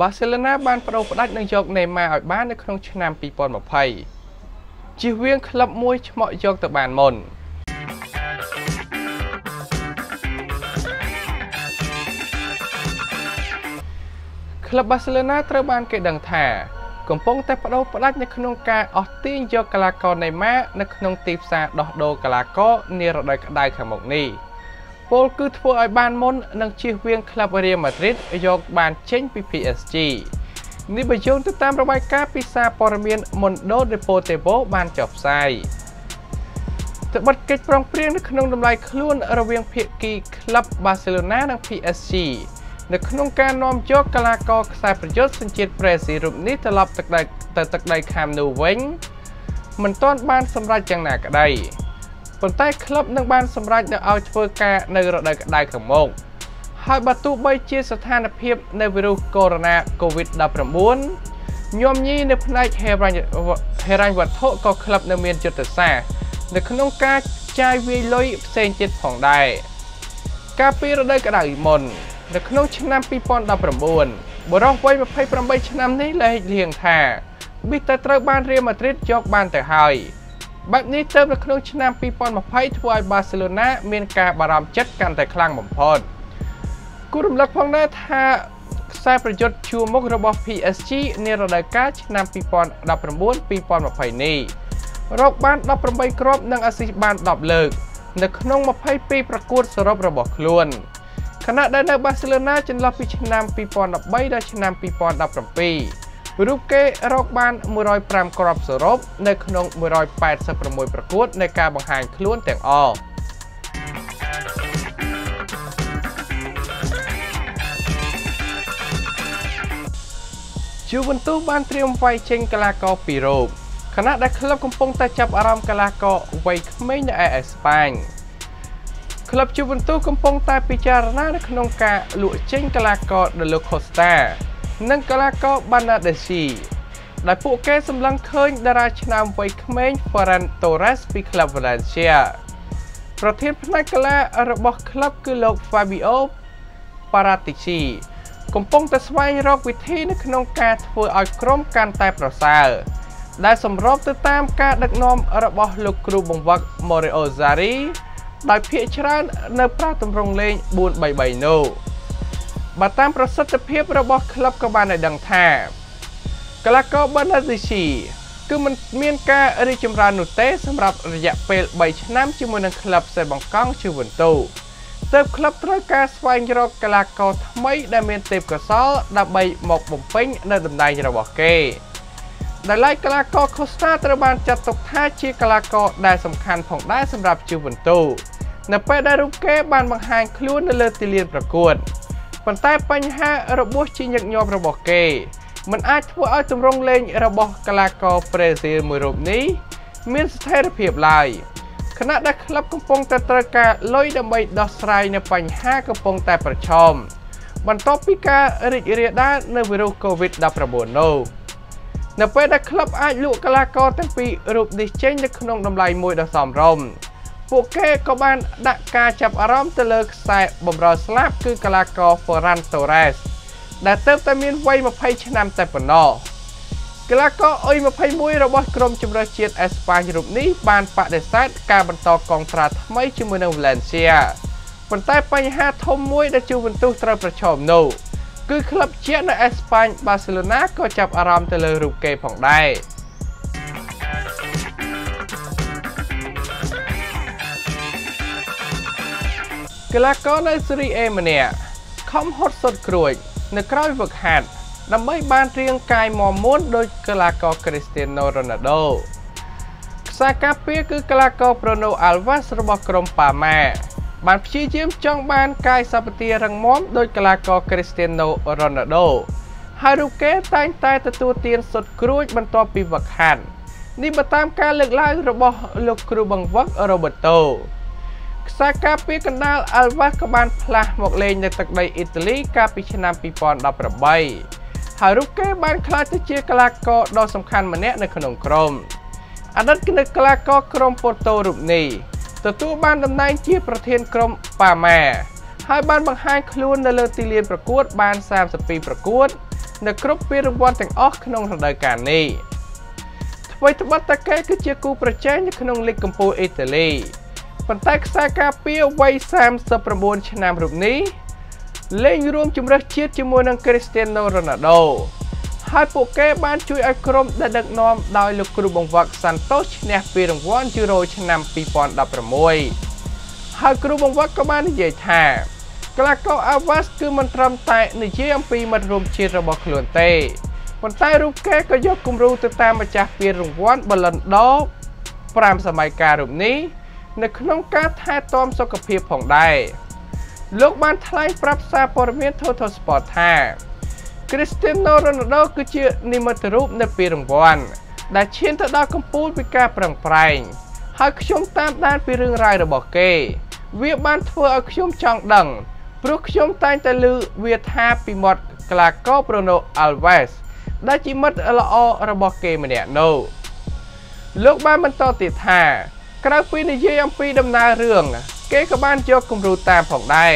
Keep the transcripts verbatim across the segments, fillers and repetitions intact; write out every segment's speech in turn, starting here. บาร์เซโลนาบานประดับในยกในมาออกบ้านในครองชนามปีปอนมาไพ่จีเวียงคลับมวยเหมาะยกตะบานมนคลับบาร์เซโลนาตะบานเกดังแท้กำปองแต่ประดับประดับในขนมกาออตี้ยกกลากรในมาในขนมตีบซาดอกโดกลากรเนรดายกระไดขมงนี้โปลคือทัวร์ไอบานมนนังชีเวียงคลับเรียมาดริดยกบานเชนพีพีเอสจีนิบยงติดตามระบายการพิซาปอร์เมียนมอนโดเดโปเตโบบานจบไซแต่บัดเกตปรองเปลี่ยนในขนมดำลายคล้วนระเวียงเพียกีคลับบาร์เซโลนานังพีเอสจีในขนมการนอมยกกลากรสายประยุทธ์สัญจิตเปรสีรูปนี้ตลบตักใดแต่ตักใดคำนูเวงมันต้อนบานสำหรับจังหนักได้บนใต้คลับนักบานสำหรับจะเอาเฟอร์กาในระดับได้ของมงหายประตูใบเชี่ยสถานเพียบในวิรุโคโรนาโควิดดับระบุนยอมยี่ในพนักเฮรันเฮรันวัดโทก็คลับในเมียนจุดตัดแสในขนมการใจวิลอยเซนจิตผ่องได้กาปีระดับกระดาษมนในขนมชนามปีปอนดับระบุนบร้องไว้มาไพ่ประใบชนามนี้เลยเลียงแท้บิตาตระบานเรียมาดริดยกบานแต่หายแบบนี้เติมในขนมชนามปีปอนมาไพ่ทวายบาร์เซโลนาเมียนกาบารามจัดกันแต่คลั่งบ่มพอดกุมลักพองได้ท่าสายประโยชน์ชูมกระบอก พี เอส จี ในระดับการชนามปีปอนดับระบุนปีปอนมาไพ่นี้รอกบานดับระใบครบนังอสิบานดับเลิกในขนมมาไพ่ปีประกวดสรบระบอกล้วนขณะได้ในบาร์เซโลนาจนลาพิชนามปีปอนดับใบได้ชนามปีปอนดับระปีรูปเกะรอกบานมือรอยปรามกรอบสรบในขนมมือรอยแปดสประมวยประกวดในการบังหารคล้วนแต่งออกจูเวนตุสบานเตรียมไฟเชงกลากอปีโรบขณะได้คลับกำปงแต่จับอารามกลากอไว้ไม่ในไอสเปนคลับจูเวนตุสกำปงแต่พิจารณาในขนมกาลุเชงกลากอเดลโคสตานักกลากรบานาเดซีได้ผู้แก่สำลังเคยดาราชนามไวคเมนฟอรันโตเรสปีคลับวาเลนเซียประเทศพนักงานระบบคลับคือโลกฟาบิโอปาราติชีกำปงแต่สมัยรอกวิธีในขนมการเพื่อเอากรมการแต่ประสาได้สำรบติดตามการดักนอมระบบลูกครูบงวักมอริโอซารีได้เพียชานในพระตำรงเลงบูนใบใบโนมาตามประสิทธิภาพระบบคลับกบาลในดังแทบกลากรบานาดิชีคือมันเมียนกาอริจิมรานุเตสสำหรับระยะเปลใบชนะจำนวนคลับใส่บังกองชื่อวันตูเติบคลับตระการสวายรอกลากรทำไมได้เมียนเติบกระซ้อดับใบหมกบ่มปิ้งในดำไดระบบเกย์ได้ไล่กลากรโคสตาตระบาลจัดตกท่าชีกลากรได้สำคัญของได้สำหรับชื่อวันตูนับไปได้รุ่งเก้บานบางแห่งคลุ้นในเลติเลียนประกวดปัญหาปัญหาระบบชิงยักยอมระบบเกย์มันอาจทว่าจำลองเล่นระบบกลากรเปรซีมือรูปนี้มีสเตอร์เพียบลายคณะได้คลับกำปงแต่ตระการลอยดำใบดอสไรในปัญหากำปงแต่ประชมบรรทบพิการริเรียดาในวิรุโควิดดับระบบโนในไปได้คลับอายุกลากรตั้งปีรูปดิเชนในขนมดำลายมวยดอสอมรมพวกแกก็บานดักการจับอารมณ์ตะเลิกใส่บอมรอสลาบคือกลากรฟอรันโตเรสได้เติมแต่เมียนไว้มาไพ่ชนามแต่ปนอกลากรอ้อยมาไพ่มวยระบบกรมจุฬาเชียนเอสปานยุบนี้บานปะเดสต์การบรรทอกองตราทำไมชิมูนาวแลนเซียบนใต้ปัญหาทมมวยได้จูบันตุตราประชมโนคือคลับเชียนในเอสปานบาร์เซโลนาก็จับอารมณ์ตะเลิกรูปเกย์ผ่องได้กลากรในซีรีส์เอมาเนี่ยคอมฮอตสดกรวยในคราวฝึกหัดนำไปบานเรียงกายมอมม้วนโดยกลากรคริสเตียโนโรนัลโดซาคาเปียคือกลากรโปรโนอัลวาสระบบกรมป่าแม่บานชี้จิ้มจ้องบานกายซาปเตียรังม้วนโดยกลากรคริสเตียโนโรนัลโดฮารุเกะตั้งใจแต่ตัวเตียนสดกรวยบรรทอปีฝึกหัดนี่มาตามการเลือกไล่ระบบลูกครูบังวักโรเบโตซาคาเปียกันดาลอัลวาสกบานพลาหมกเลนในตักใดอิตาลีกาปิชนามปีปอนดับระบายฮารุเกะบานคลาติเชียกลากรดอสำคัญมาแนะในขนมกรมอันดับกันในกลากรกรมโปรโตรูปนี้ตัวตู้บ้านดำเนินเชียประเทศกรมป่าแม่ให้บ้านบางแห่งคลุ้นในเลอติเลียนประกวดบ้านสามสิบปีประกวด ในกรุ๊ปวิรวรรณแต่งออกขนมระดับการนี้ไว้ทบัตตะเกคือเจ้ากูประเจนขนมเล็กกัมพูอิตาลีปันแตกซากาเปียไว้แซมสประมวลชนะรูปนี้เล่นรวมจุมรักเชียร์จมวยนังคริสเตียโนโรนัลโดให้โปเกบ้านช่วยไอครมได้ดักนอมดาวลูกกรุบงวักซันโตชนะปีรางวัลยูโรชนะปีปอนดับประมวยหากกรุบงวักก็บ้านใหญ่แท้กลาโกอาวัสคือมันทำแต่ในเยี่ยมปีมารวมเชียร์ระบบคลุนเต้ปันแตกรูปแกก็ยกกุมรูติดตามมาจากปีรางวัลบอลลันดอฟปรามสมัยการรูปนี้ในขนมกาแทตอมสกปรกผ่องได้ลูกบ้านไทยปรับซาปอร์เมียนโททอสปอร์ตแท้คริสเตียโนโรนัลโดคือเชื่อนิมิตรูปในปีรางวัลได้เชียนทดากัมพูชาก้าปรังไพรหากชมตามด้านปีเรื่องรายระบบเกเวียบ้านเฟือชมจังดังปลุกชมตายตะลือเวียท่าปีหมดกลาโกโปรโนอัลเวสได้จิมัดละอระบบเกมเนี่ยโนลูกบ้านมันต่อติดแท้กลางปีในเยี่ยมปีดำนาเรื่องเกย์กับบ้านเจ้ากุมรูตามของได้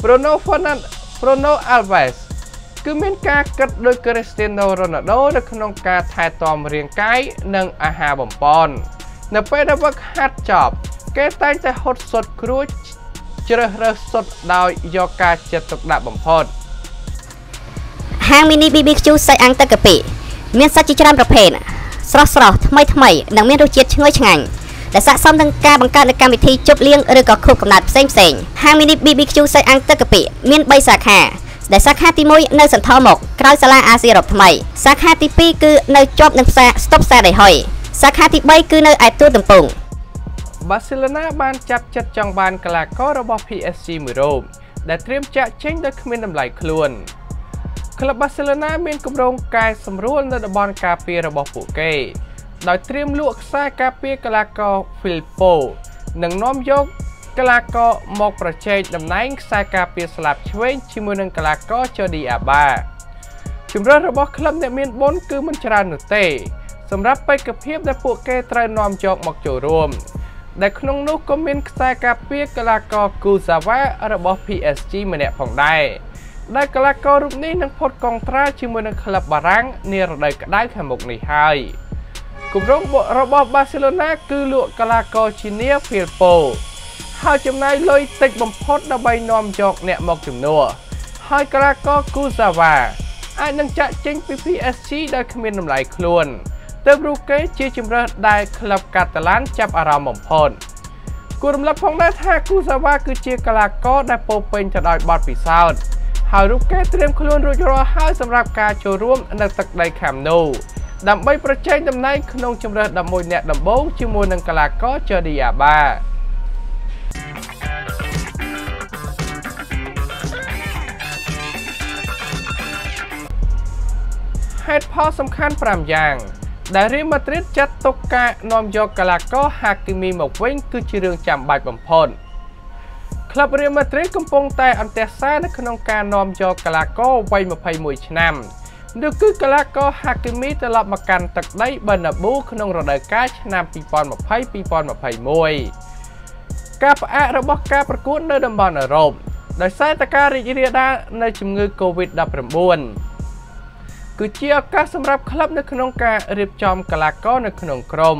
โปรโนฟอนันโปรโนอัลเวสคือมีการกัดโดยคริสเตียโนโรนัลโดในขนมการถ่ายตอมเรียงไก่หนึ่งอาหารบ่มปอนในเป้ได้วักฮัดจอบเกย์ตั้งใจหดสดครูเจริญสดดาวยอการเจ็ดตกดาบบ่มพอดห้างมินิบีบีคิวใส่อังตะกะปิมีสัจจิจรามประเพณสระสระทำไมทำไมหนังเมียนรู้เจ็ดช่วยช่างและสะสมทางการบังการในการวิธีจบเลี้ยงหรือก่อคู่กับนัดเซ็งเซ็งห้างมินิบีบีคิวใส่อังตะกะปิมีใบสาขาแต่สาขาที่มุ้ยในสันทอหมกคล้ายสลาอาเซียรบทำไมสาขาที่ปีคือในจอบหนึ่งแซ่สต็อปแซ่ได้หอยสาขาที่ใบคือในไอตัวตึงปุ่งบาร์เซโลนาบานจับจัดจังบานกลาโกระบบ พี เอส จี มือโรมได้เตรียมจะเช็งโดยขมิ้นน้ำไหลคลวนคลับบาร์เซโลนามีกำลังกายสำรวจในบอลกาเปียระบบปูเก้โดยเตรียมลวกสายกาเปียกลาโกฟิลิปโปหนังน้อมยกกลาโกมองประเจดำนั้นสายกาเปียสลับช่วยชิมูนังกลาโกเจดีอาบาจุดเริ่มระบบคลับในเมียนบนคือมันจราหนุเตสำหรับไปกับเพียบในพวกเกตรายน้อมยกมองโจรวมแต่ขนมนุกก็มีสายกาเปียกลาโกกูซาวะระบบ พี เอส จี มันแอบผ่องได้ได้กลาโกรูปนี้นักพดกองตราชิมูนังคลับบารังเนรได้ก็ได้ขมุกในไฮกลุ่มรบระบบบาร์เซโลนาคือลวกกลาโกชิเนียฟิลโปหาจำนายเลยติดบมพอดในใบนอมจอกเนี่ยมองจุ่มนัวหายกลาโกกูซาวาอันนั้นจะเจ๊งปีพีเอสซีได้ขมิ้นน้ำไหลคลวนเติมรูเกจเชี่ยจิมระได้คลับกาตาลันจับอารามบมพอดกลุ่มรับพงได้ท่ากูซาวาคือเชี่ยกลาโกได้โปเป็นจะได้บอลปีซาวด์หารูเกจเตรียมคลวนรูจรอห้าสำหรับการโชว์ร่วมในตักได้แคมโนดำใบประเจนดำในขนมจิมระดำมวยเนี่ยดำโบ้จิมวยนังกลาโกเจดีอาบาเหตุผลสำคัญสามอย่างได้เรียนมาตริจัดตกกะนอมยกกลาโกหากมีหมกเว้งคือชื่อเรื่องจำใบบมพลคลับเรียนมาตริกำปงแต่อันเตะซ่าในขนมการนอมยกกลาโกไว้มาภายมวยชนะดูคือกลาโกหากมีตลอดมากันตักได้บรรบุขนมระดับกาชนะปีปอนมาภายปีปอนมาภายมวยกาปะระบบกาประกุนในดับบอลอารมณ์โดยใช้ตะการิเรียดาในจุ่มเงยโควิดดับประมวลคือเชี่ยวกาสำหรับคลับในขนมกาเรียบจอมกลาโกในขนมกรม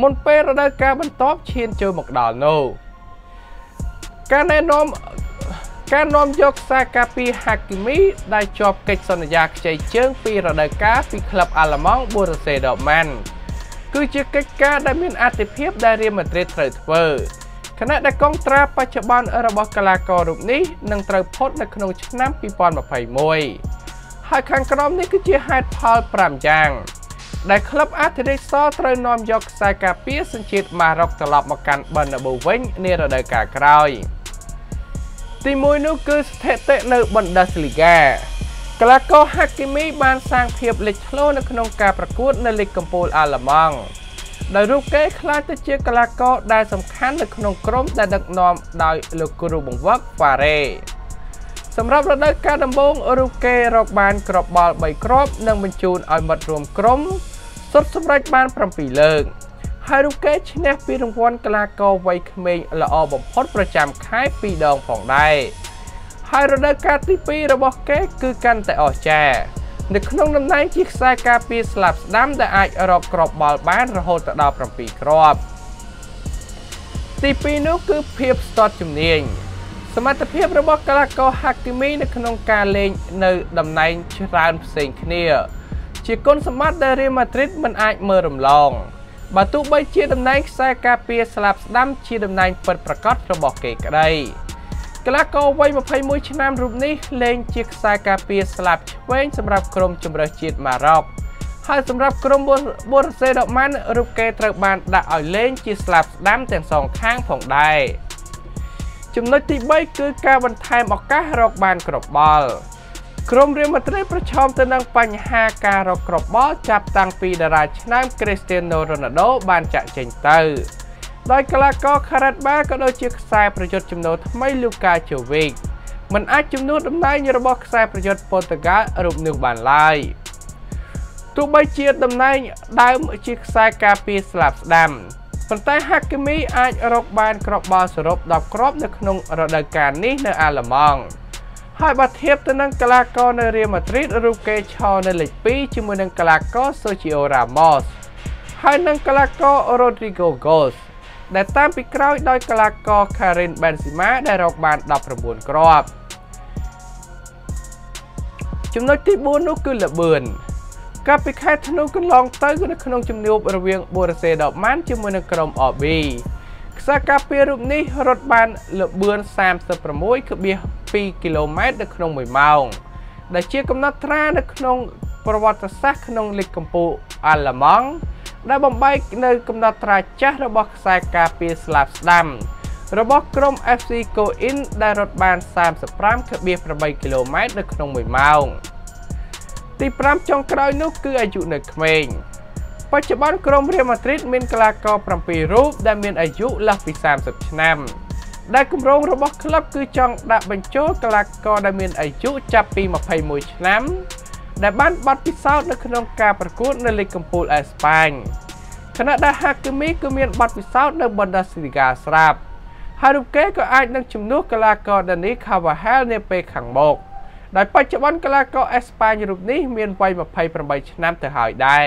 มนเปรดากาบันท็อปเชียนเจอหมกดาวโนการแนะนำการนำยกซากาปีฮักกิมิได้จบกิจสัญญาใจเชิงปีระดากาปีคลับอาลามองบูรเซดอแมนคือเชี่ยวกิจการได้มีอาทิเพียบได้เรียนมาเตรดเทรดเวอร์ขณะได้กองตราปัจจุบันระบบกลาโกรูปนี้นั่งเตรดพดในขนมชั้นน้ำปีปอนมาไผ่มวยหากขังกรอมนี้คือเชี่ยไฮพอลปรามจังได้คลับอาร์เทเดซอเตรนอมยกสายกาเปียสัญชิตมารอกตลอดมากันบรรบุเวงเนรดากากรอยตีมวยนุคือสเตเตเนบันดาสลิกากลาโกฮักกิมิบานสร้างเพียบเล็กโลในขนมการประกวดในลิกกัมพูอาลามองโดยรูปเกย์คลาสเชียกลาโกได้สำคัญในขนมกรมได้ดักนอมโดยลูกกรุบงวักฟาเรสำหรับระดับการดำบงรูปเกย์รบบานกรอบบอลใบกรอบนั่งบรรจุนเอาหมดรวมกรมสดสำหรับบานประปีเลิงให้รูปเกย์ชนะปีรางวัลกลาโกไวคเมงละออบพดประจำค่ายปีดองผ่องได้ให้ระดับการที่ปีระบบเกย์คือกันแต่ออกแจ ในขนมน้ำในจิกไซกาปีสลับน้ำแต่ไอรอบกรอบบอลบ้านระหดดาวประปีกรอบตีปีนุคือเพียบสตอร์จุ่มเนียงสมรรถเพียบระบบกลากรฮักติมีในขนมการเล่นในดำในชรานเซนเนียจีกนสมรรถเดริมาดริดมันไอเมอร์รำลองบาตุใบเชียดดำในไซกาปีสลับน้ำเชียดดำในเปิดประกอบระบบเกกได้กลากรวัยมาพายมวยชนะรูปนี้เล่นจิกไซกาปีสลับเว้นสำหรับกรมจุมเรือจีดมารอกหากสำหรับกรมบริษัทดอกมันรูปเกตระบานได้อ่อยเล่นจีสลับน้ำแต่งสองข้างผ่องได้จุดน้อยที่ใบคือการบรรทายออกการรอกบานกรอบบอลกรมเรียมาดริดประชมตะนังปัญหาการรอกกรอบบอลจับตังปีดาราชนะคริสเตียโนโรนัลโดบานจะเจนเตอร์โดยกลากรคาราดบ้าก็โดยจิกไซประโยชน์จุดน้อยไม่ลูกาโจวิกมันอาจจุดน้อยดำในยระบบไซประโยชน์โปรตุเกสรูปหนึ่งบานไล่ตัวใบเชียดดำในได้เมื่อจิกไซกาปีสลับดำปัจจัยฮักกิมิอาจรกบานกรอบบอลสรบดับกรอบในขนมระดับการนี้ในอาลมองให้บัตเทียบตนังกลากรในเรียมาดริดรูเกชอในลีกปีจมูนังกลากรโซจิโอรามอสให้นังกลากรโรดริโกโกสได้ตามปีกร้อยโดยกลากรคารินเบนซิม่าได้รกบานดับประบุนกรอบจุดน้อยที่บูนุกุลเบินกับไปแค่ธนูกันลองเตยกันในขนมจำเนียบระเวียงบัวเสดดอกมันจมูกในกรมออบีสกาเปียรูปนี้รถบันเหลือเบือนสามสิบประมุยคือเบียปีกิโลเมตรในขนมหมวยเมาได้เชี่ยกำนัดตราในขนมประวัติศาสตร์ขนมลิกกัมปูอัลละมังได้บำบัดในกำนัดตราจ้าระบบสกาเปียสลับดำระบบกรมเอฟซีโกอินได้รถบันสามสิบพรำคือเบียประมาณกิโลเมตรในขนมหมวยเมาตีพรำจงกลายนุกคืออายุหนึ่งเมงปัจจุบันกรมเรียมาดริดมีกลากรประปีรูปได้มีอายุหลักปีสามสิบชนามได้กำรงระบบคลับคือจงได้บรรจุกลากรได้มีอายุจับปีมาพายมวยชนามได้บ้านบัตรพิเศษในขนมการประกวดในลีกกัมพูชาสเปนขณะได้ฮักกิมิก็มีบัตรพิเศษในบรรดาสิกาสลับฮารุเกะก็อาจนั่งจุ่มนุกกลากรดันนี้คาวาเฮลเนเปขังบกโดยปัจจุบันกลากรเอสปานยุโรปนี้มีไว้มาภัยประบายชนะเธอหายได้